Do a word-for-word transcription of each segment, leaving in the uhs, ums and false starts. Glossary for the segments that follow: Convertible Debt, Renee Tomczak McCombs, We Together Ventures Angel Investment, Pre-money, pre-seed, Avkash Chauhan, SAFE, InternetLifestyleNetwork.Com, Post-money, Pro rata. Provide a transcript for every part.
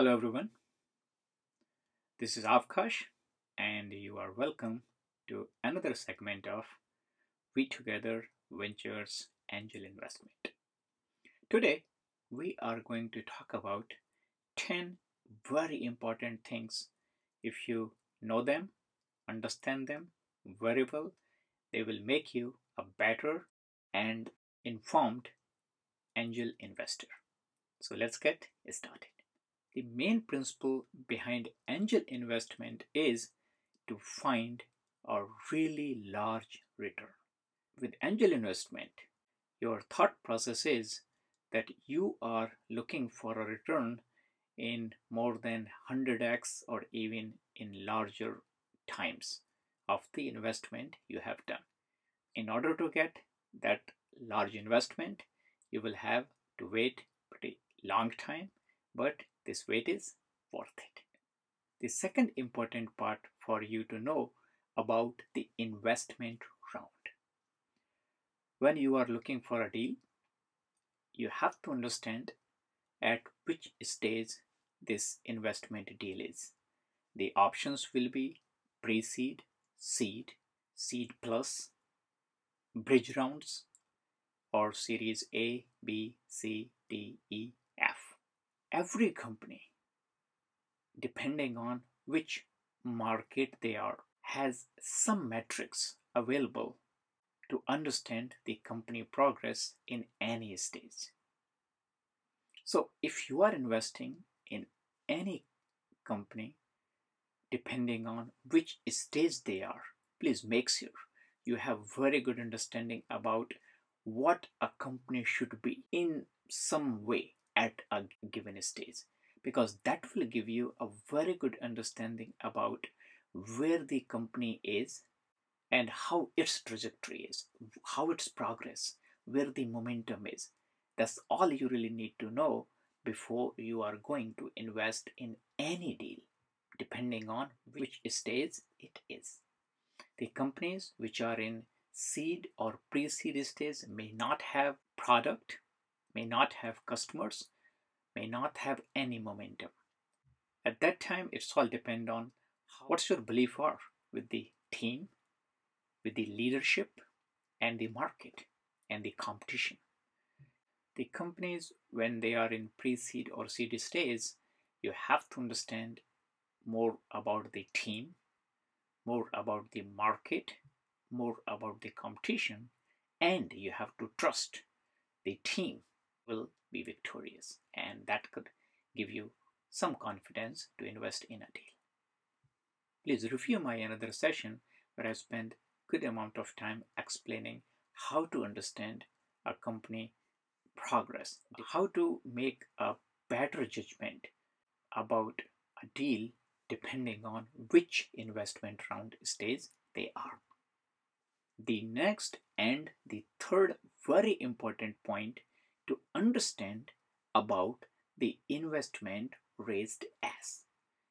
Hello everyone, this is Avkash and you are welcome to another segment of We Together Ventures Angel Investment. Today we are going to talk about ten very important things. If you know them, understand them very well, they will make you a better and informed angel investor. So let's get started. The main principle behind angel investment is to find a really large return. With angel investment, your thought process is that you are looking for a return in more than one hundred x or even in larger times of the investment you have done. In order to get that large investment, you will have to wait a pretty long time, but this wait is worth it. The second important part for you to know about the investment round. When you are looking for a deal, you have to understand at which stage this investment deal is. The options will be pre-seed, seed, seed plus, bridge rounds, or series A, B, C, D, E, F. Every company, depending on which market they are, has some metrics available to understand the company progress in any stage. So if you are investing in any company, depending on which stage they are, please make sure you have very good understanding about what a company should be in some way at a given stage, because that will give you a very good understanding about where the company is and how its trajectory is, how its progress, where the momentum is. That's all you really need to know before you are going to invest in any deal, depending on which stage it is. The companies which are in seed or pre-seed stage may not have product, may not have customers, may not have any momentum. At that time, it's all depend on what's your belief are with the team, with the leadership, and the market, and the competition. The companies, when they are in pre-seed or seed stage, you have to understand more about the team, more about the market, more about the competition, and you have to trust the team will be victorious, and that could give you some confidence to invest in a deal. Please review my another session where I spent good amount of time explaining how to understand a company progress, how to make a better judgment about a deal depending on which investment round stage they are. The next and the third very important point to understand about the investment raised as.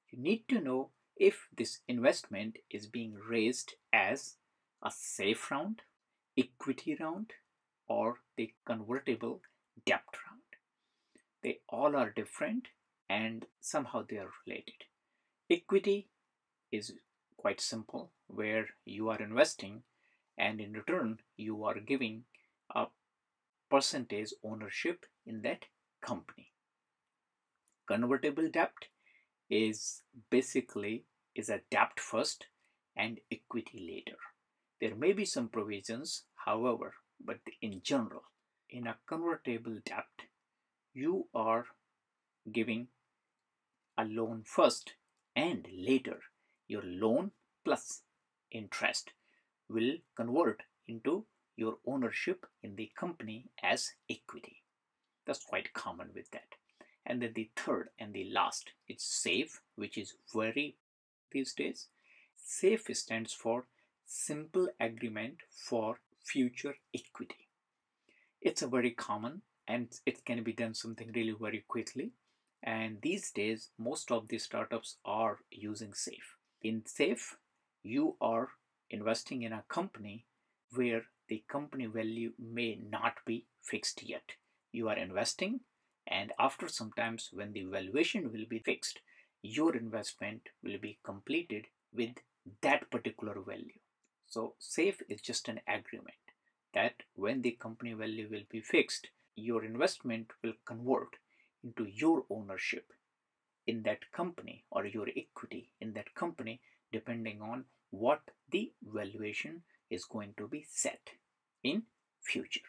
You need to know if this investment is being raised as a SAFE round, equity round, or the convertible debt round. They all are different and somehow they are related. Equity is quite simple, where you are investing and in return you are giving a percentage ownership in that company. Convertible debt is basically is a debt first and equity later. There may be some provisions, however, but in general, in a convertible debt, you are giving a loan first, and later your loan plus interest will convert into your ownership in the company as equity. That's quite common with that. And then the third and the last, it's SAFE, which is very these days. SAFE stands for Simple Agreement for Future Equity. It's a very common and it can be done something really very quickly. And these days, most of the startups are using SAFE. In SAFE, you are investing in a company where the company value may not be fixed yet. You are investing and after some times when the valuation will be fixed, your investment will be completed with that particular value. So SAFE is just an agreement that when the company value will be fixed, your investment will convert into your ownership in that company or your equity in that company, depending on what the valuation is going to be set in future.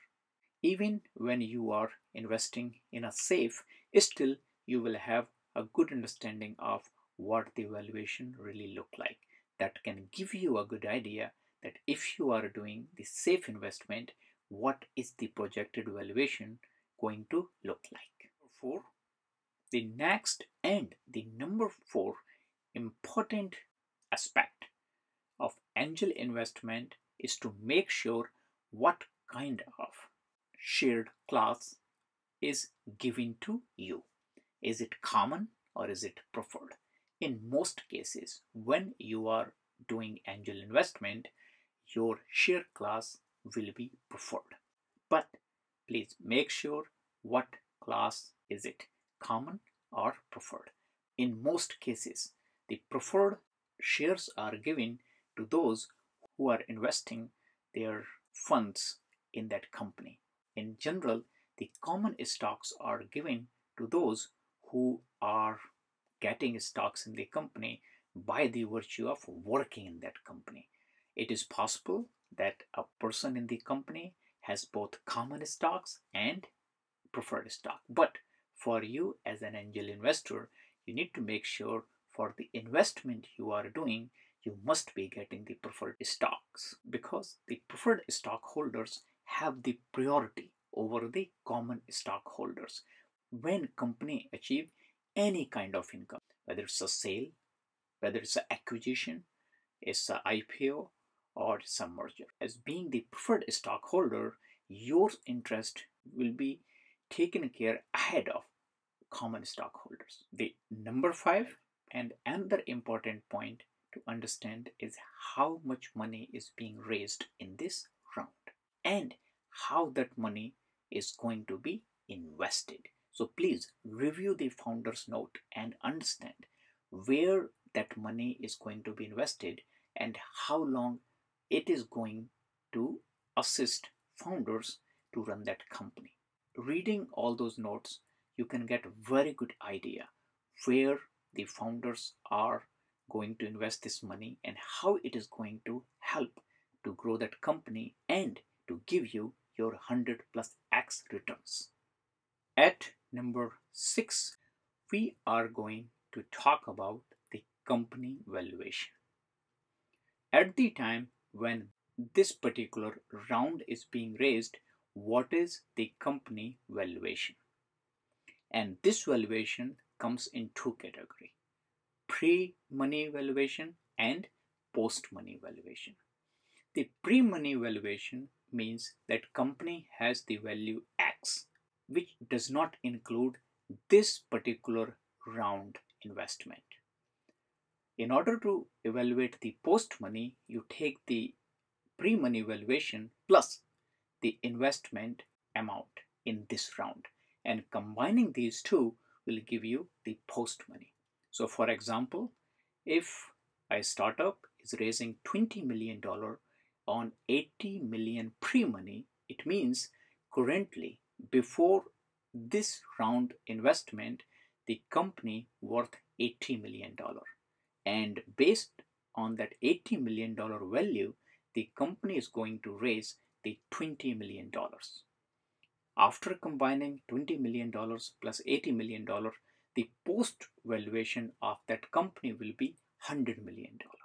Even when you are investing in a SAFE, still you will have a good understanding of what the valuation really look like. That can give you a good idea that if you are doing the SAFE investment, what is the projected valuation going to look like. Four, the next and the number four important aspect of angel investment is to make sure what kind of shared class is given to you. Is it common or is it preferred? In most cases, when you are doing angel investment, your share class will be preferred. But please make sure what class is it, common or preferred. In most cases, the preferred shares are given to those who are investing their funds in that company. In general, the common stocks are given to those who are getting stocks in the company by the virtue of working in that company. It is possible that a person in the company has both common stocks and preferred stock. But for you as an angel investor, you need to make sure for the investment you are doing, you must be getting the preferred stocks, because the preferred stockholders have the priority over the common stockholders. When company achieve any kind of income, whether it's a sale, whether it's an acquisition, it's an I P O or some merger, as being the preferred stockholder, your interest will be taken care ahead of common stockholders. The number five and another important point to understand is how much money is being raised in this round and how that money is going to be invested. So please review the founder's note and understand where that money is going to be invested and how long it is going to assist founders to run that company. Reading all those notes, you can get a very good idea where the founders are going to invest this money and how it is going to help to grow that company and to give you your one hundred plus X returns. At number six, we are going to talk about the company valuation. At the time when this particular round is being raised, what is the company valuation? And this valuation comes in two categories: pre-money valuation and post-money valuation. The pre-money valuation means that company has the value X, which does not include this particular round investment. In order to evaluate the post money, you take the pre-money valuation plus the investment amount in this round, and combining these two will give you the post money. So for example, if a startup is raising twenty million dollars on eighty million pre-money, it means currently before this round investment, the company worth eighty million dollars, and based on that eighty million dollars value, the company is going to raise the twenty million dollars. After combining twenty million dollars plus eighty million dollars, the post valuation of that company will be one hundred million dollars.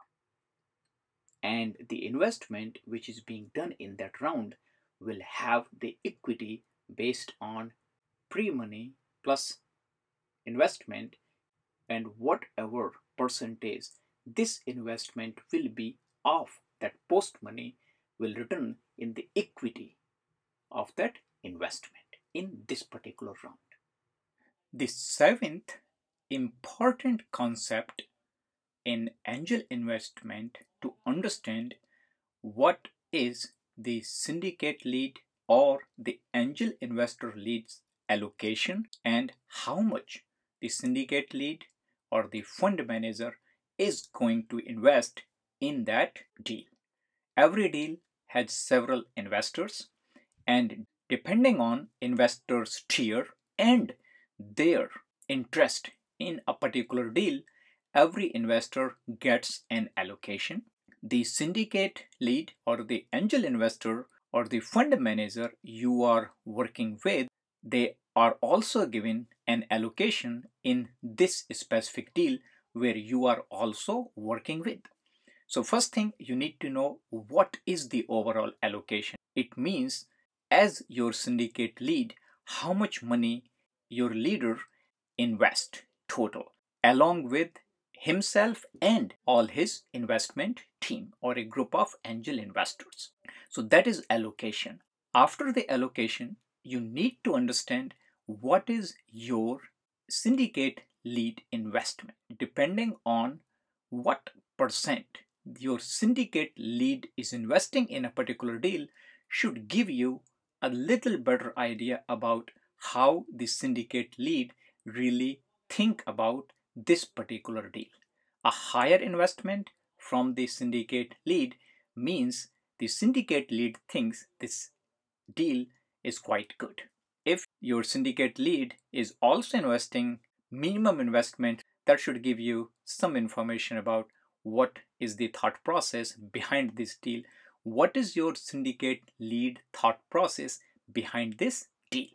And the investment which is being done in that round will have the equity based on pre-money plus investment, and whatever percentage this investment will be of that post-money will return in the equity of that investment in this particular round. The seventh important concept in angel investment to understand what is the syndicate lead or the angel investor leads allocation, and how much the syndicate lead or the fund manager is going to invest in that deal. Every deal has several investors, and depending on investors' tier and their interest in a particular deal, every investor gets an allocation. The syndicate lead or the angel investor or the fund manager you are working with, they are also given an allocation in this specific deal where you are also working with. So first thing, you need to know what is the overall allocation. It means as your syndicate lead, how much money your leader invests total along with himself and all his investment team or a group of angel investors. So that is allocation. After the allocation, you need to understand what is your syndicate lead investment. Depending on what percent your syndicate lead is investing in a particular deal should give you a little better idea about how the syndicate lead really think about this particular deal. A higher investment from the syndicate lead means the syndicate lead thinks this deal is quite good. If your syndicate lead is also investing minimum investment, that should give you some information about what is the thought process behind this deal. What is your syndicate lead thought process behind this deal?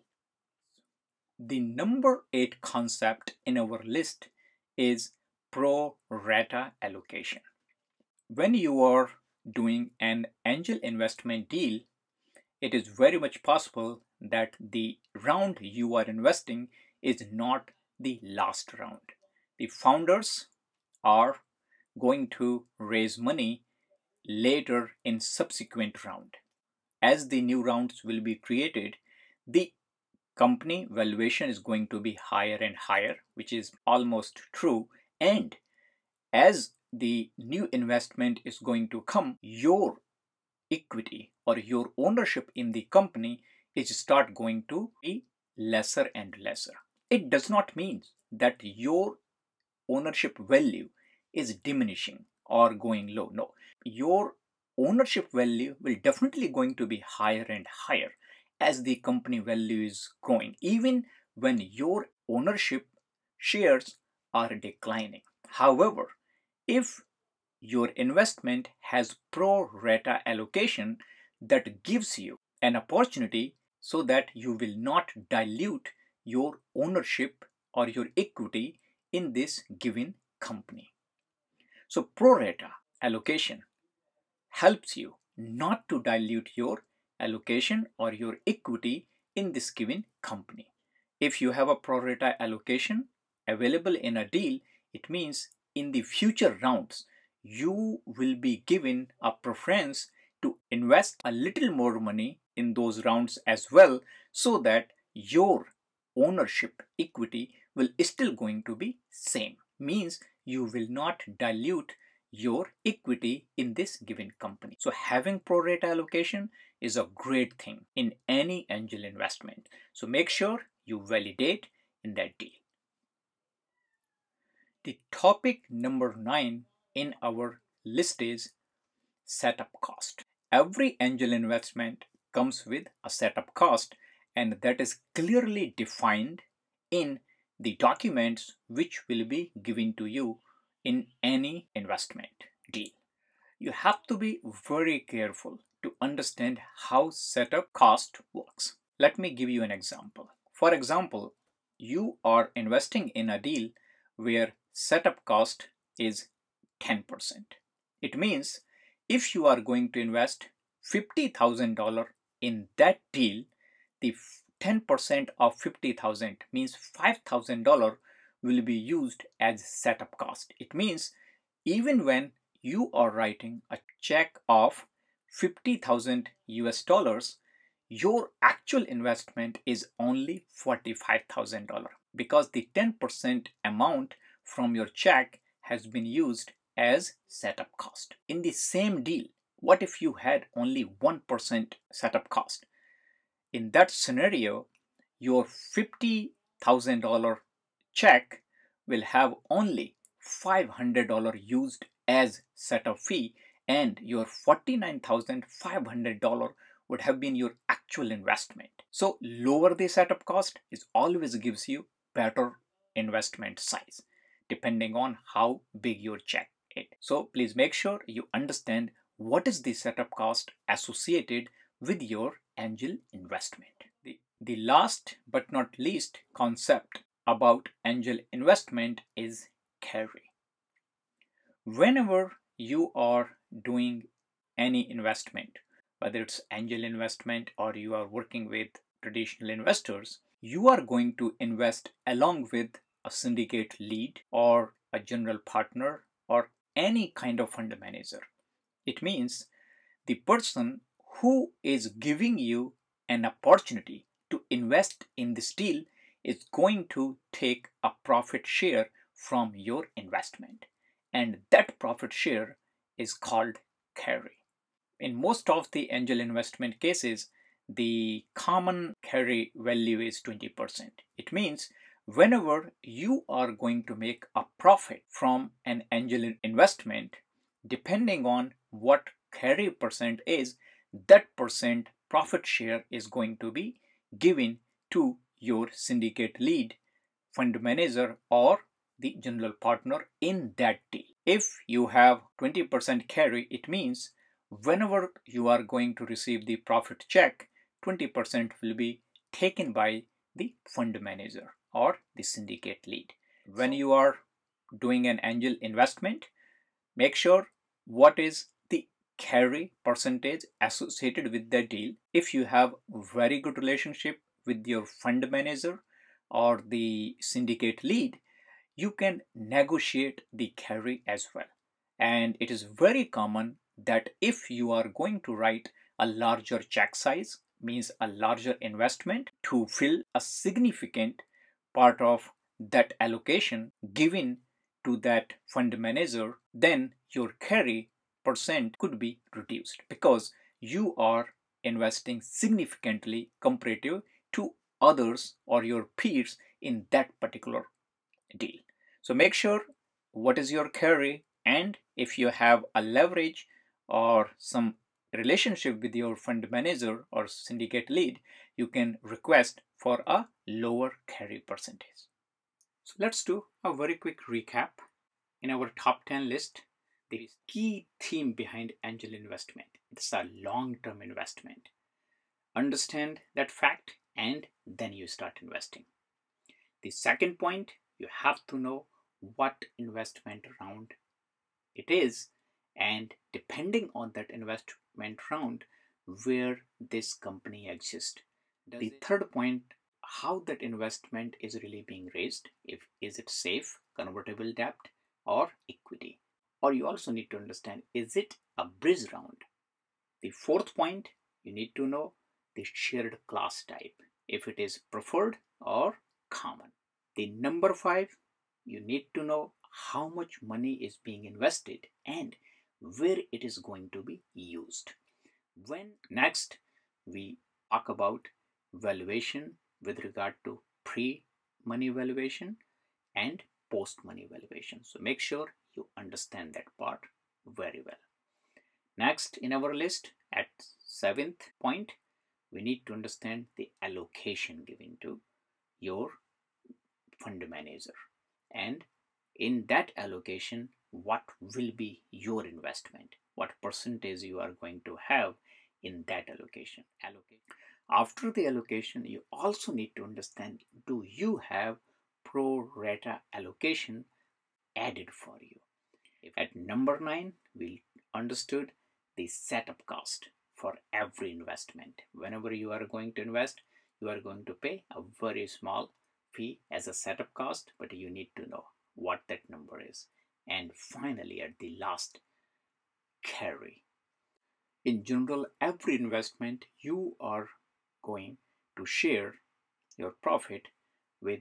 The number eight concept in our list is pro rata allocation. When you are doing an angel investment deal, it is very much possible that the round you are investing is not the last round. The founders are going to raise money later in subsequent round. As the new rounds will be created, the company valuation is going to be higher and higher, which is almost true. And as the new investment is going to come, your equity or your ownership in the company is start going to be lesser and lesser. It does not mean that your ownership value is diminishing or going low. No, your ownership value will definitely going to be higher and higher as the company value is growing, even when your ownership shares are declining. However, if your investment has pro rata allocation, that gives you an opportunity so that you will not dilute your ownership or your equity in this given company. So pro rata allocation helps you not to dilute your allocation or your equity in this given company. If you have a pro rata allocation available in a deal, it means in the future rounds, you will be given a preference to invest a little more money in those rounds as well, so that your ownership equity will still going to be same. Means you will not dilute your equity in this given company. So having pro rata allocation is a great thing in any angel investment. So make sure you validate in that deal. The topic number nine in our list is setup cost. Every angel investment comes with a setup cost, and that is clearly defined in the documents which will be given to you in any investment deal. You have to be very careful to understand how setup cost works. Let me give you an example. For example, you are investing in a deal where setup cost is ten percent. It means if you are going to invest fifty thousand dollars in that deal, the ten percent of fifty thousand dollars means five thousand dollars will be used as setup cost. It means even when you are writing a check of fifty thousand US dollars, your actual investment is only forty-five thousand dollars because the ten percent amount from your check has been used as setup cost. In the same deal, what if you had only one percent setup cost? In that scenario, your fifty thousand dollar check will have only five hundred dollars used as setup fee, and your forty-nine thousand five hundred dollars would have been your actual investment. So lower the setup cost is always gives you better investment size, depending on how big your check is. So please make sure you understand what is the setup cost associated with your angel investment. The, the last but not least concept about angel investment is carry. Whenever you are doing any investment, whether it's angel investment or you are working with traditional investors, you are going to invest along with a syndicate lead or a general partner or any kind of fund manager. It means the person who is giving you an opportunity to invest in this deal is going to take a profit share from your investment, and that profit share is called carry. In most of the angel investment cases, the common carry value is twenty percent. It means whenever you are going to make a profit from an angel investment, depending on what carry percent is, that percent profit share is going to be given to your syndicate lead, fund manager, or the general partner in that deal. If you have twenty percent carry, it means whenever you are going to receive the profit check, twenty percent will be taken by the fund manager or the syndicate lead. When you are doing an angel investment, make sure what is the carry percentage associated with the deal. If you have very good relationship with your fund manager or the syndicate lead, you can negotiate the carry as well. And it is very common that if you are going to write a larger check size, means a larger investment to fill a significant part of that allocation given to that fund manager, then your carry percent could be reduced because you are investing significantly comparative to others or your peers in that particular deal. So make sure what is your carry, and if you have a leverage or some relationship with your fund manager or syndicate lead, you can request for a lower carry percentage. So let's do a very quick recap. In our top ten list, there is key theme behind angel investment. It's a long-term investment. Understand that fact and then you start investing. The second point, you have to know what investment round it is, and depending on that investment round, where this company exists. The third point, how that investment is really being raised. If is it safe, convertible debt, or equity? Or you also need to understand, is it a bridge round? The fourth point, you need to know the shared class type, if it is preferred or common. The number five, you need to know how much money is being invested and where it is going to be used. When next we talk about valuation with regard to pre-money valuation and post-money valuation. So make sure you understand that part very well. Next in our list at seventh point, we need to understand the allocation given to your fund manager, and in that allocation, what will be your investment, what percentage you are going to have in that allocation. Allocate. After the allocation, you also need to understand, do you have pro rata allocation added for you? At number nine, we understood the setup cost for every investment. Whenever you are going to invest, you are going to pay a very small fee as a setup cost, but you need to know what that number is. And finally, at the last, carry. In general, every investment you are going to share your profit with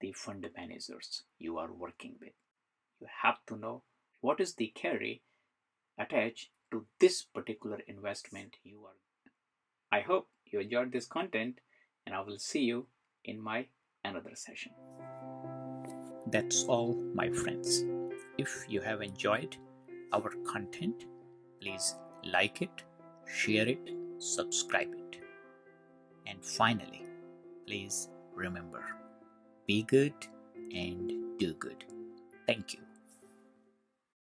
the fund managers you are working with. You have to know what is the carry attached to this particular investment you are. I hope you enjoyed this content, and I will see you in my another session. That's all, my friends. If you have enjoyed our content, please like it, share it, subscribe it. And finally, please remember, be good and do good. Thank you.